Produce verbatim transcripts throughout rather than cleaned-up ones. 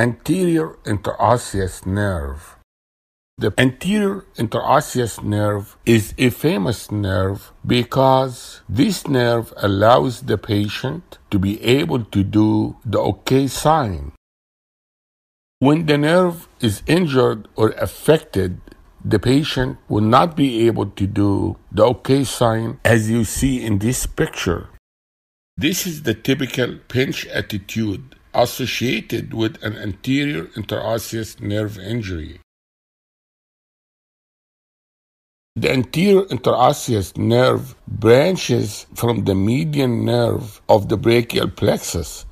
Anterior interosseous nerve. The anterior interosseous nerve is a famous nerve because this nerve allows the patient to be able to do the OK sign. When the nerve is injured or affected, the patient will not be able to do the OK sign as you see in this picture. This is the typical pinch attitude associated with an anterior interosseous nerve injury. The anterior interosseous nerve branches from the median nerve of the brachial plexus.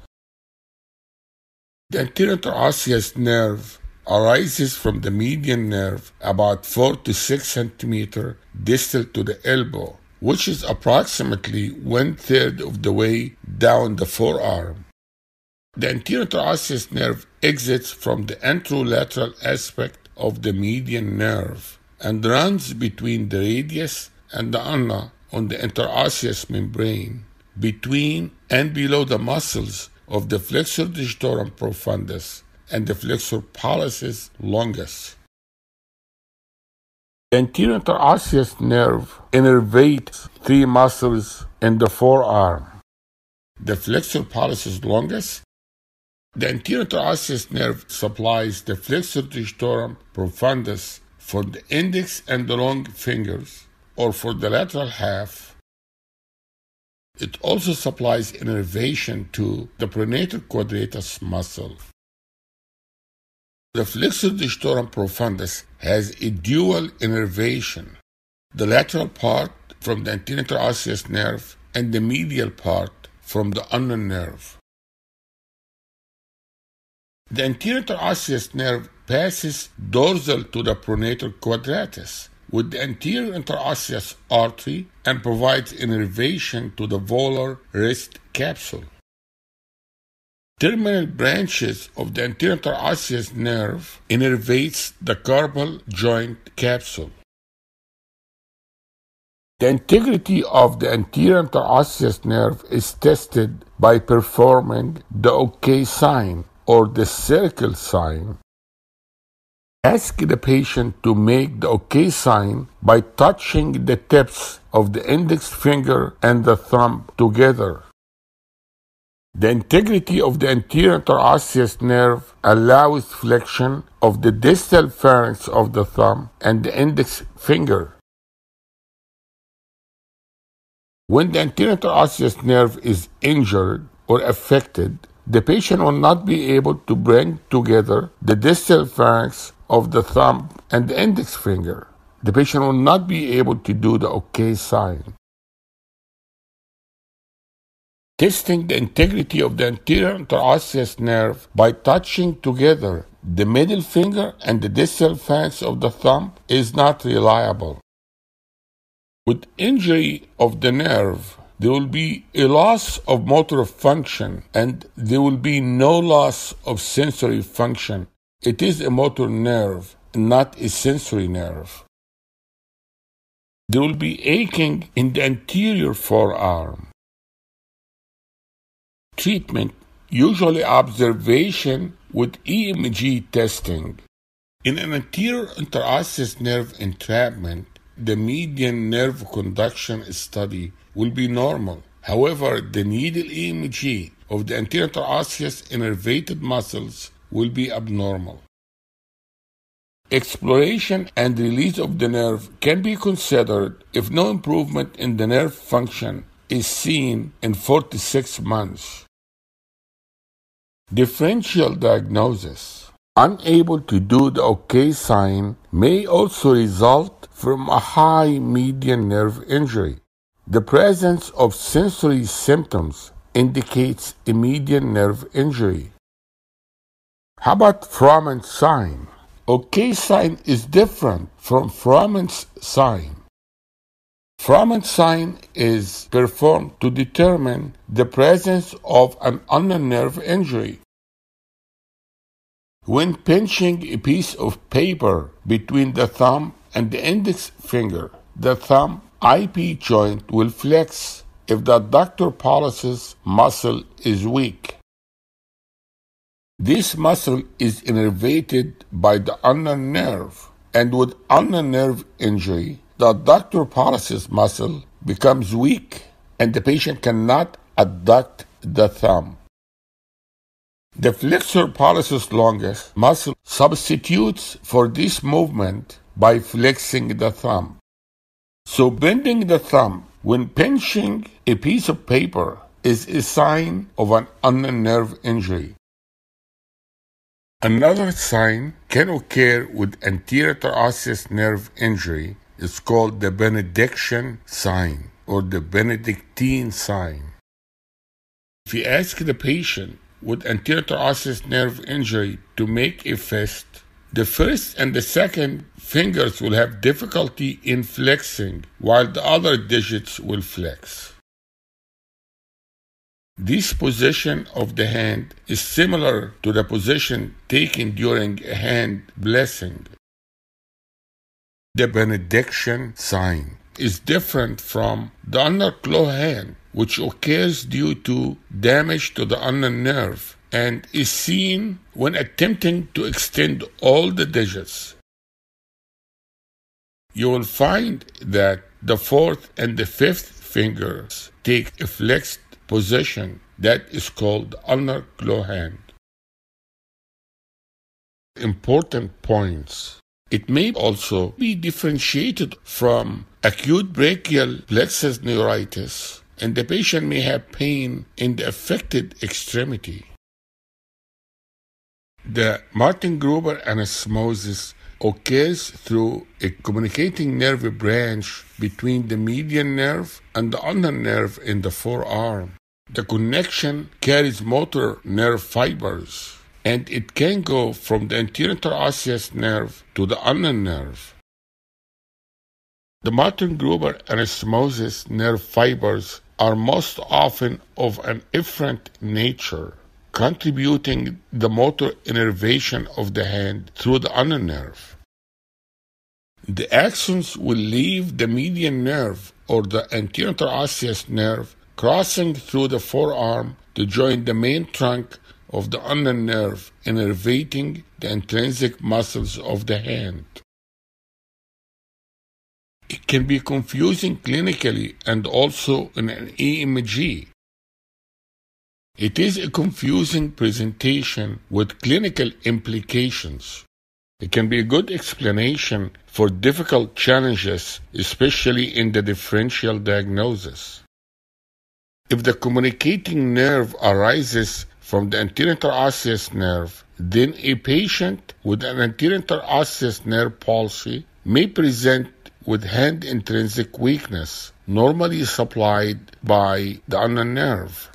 The anterior interosseous nerve arises from the median nerve about four to six centimeters distal to the elbow, which is approximately one-third of the way down the forearm. The anterior interosseous nerve exits from the anterolateral aspect of the median nerve and runs between the radius and the ulna on the interosseous membrane, between and below the muscles of the flexor digitorum profundus and the flexor pollicis longus. The anterior interosseous nerve innervates three muscles in the forearm: the flexor pollicis longus. The anterior interosseous nerve supplies the flexor digitorum profundus for the index and the long fingers, or for the lateral half. It also supplies innervation to the pronator quadratus muscle. The flexor digitorum profundus has a dual innervation, the lateral part from the anterior interosseous nerve and the medial part from the ulnar nerve. The anterior interosseous nerve passes dorsal to the pronator quadratus with the anterior interosseous artery and provides innervation to the volar wrist capsule. Terminal branches of the anterior interosseous nerve innervates the carpal joint capsule. The integrity of the anterior interosseous nerve is tested by performing the OK sign, or the circle sign. Ask the patient to make the OK sign by touching the tips of the index finger and the thumb together. The integrity of the anterior interosseous nerve allows flexion of the distal phalanx of the thumb and the index finger. When the anterior interosseous nerve is injured or affected, the patient will not be able to bring together the distal phalanx of the thumb and the index finger. The patient will not be able to do the OK sign. Testing the integrity of the anterior interosseous nerve by touching together the middle finger and the distal phalanx of the thumb is not reliable. With injury of the nerve, there will be a loss of motor function and there will be no loss of sensory function. It is a motor nerve, not a sensory nerve. There will be aching in the anterior forearm. Treatment, usually observation with E M G testing. In an anterior interosseous nerve entrapment, the median nerve conduction study will be normal. However, the needle E M G of the anterior interosseous innervated muscles will be abnormal. Exploration and release of the nerve can be considered if no improvement in the nerve function is seen in four to six months. Differential diagnosis. Unable to do the OK sign may also result from a high median nerve injury. The presence of sensory symptoms indicates a median nerve injury. How about Froment sign? OK sign is different from Froment sign. Froment sign is performed to determine the presence of an ulnar nerve injury. When pinching a piece of paper between the thumb and the index finger, the thumb I P joint will flex if the adductor pollicis muscle is weak. This muscle is innervated by the ulnar nerve, and with ulnar nerve injury, the adductor pollicis muscle becomes weak and the patient cannot adduct the thumb. The flexor pollicis longus muscle substitutes for this movement by flexing the thumb. So bending the thumb when pinching a piece of paper is a sign of an ulnar nerve injury. Another sign can occur with anterior interosseous nerve injury. It's called the benediction sign or the benedictine sign. If you ask the patient with anterior interosseous nerve injury to make a fist, the first and the second fingers will have difficulty in flexing, while the other digits will flex. This position of the hand is similar to the position taken during a hand blessing. The benediction sign is different from the ulnar claw hand, which occurs due to damage to the ulnar nerve and is seen when attempting to extend all the digits. You will find that the fourth and the fifth fingers take a flexed position that is called ulnar claw hand. Important points. It may also be differentiated from acute brachial plexus neuritis, and the patient may have pain in the affected extremity. The Martin Gruber anastomosis occurs through a communicating nerve branch between the median nerve and the ulnar nerve in the forearm. The connection carries motor nerve fibers, and it can go from the anterior interosseous nerve to the ulnar nerve. The Martin Gruber anastomosis nerve fibers are most often of an efferent nature, contributing the motor innervation of the hand through the ulnar nerve. The axons will leave the median nerve or the anterior interosseous nerve, crossing through the forearm to join the main trunk of the ulnar nerve, innervating the intrinsic muscles of the hand. It can be confusing clinically and also in an E M G. It is a confusing presentation with clinical implications. It can be a good explanation for difficult challenges, especially in the differential diagnosis. If the communicating nerve arises from the anterior interosseous nerve, then a patient with an anterior interosseous nerve palsy may present with hand intrinsic weakness, normally supplied by the ulnar nerve.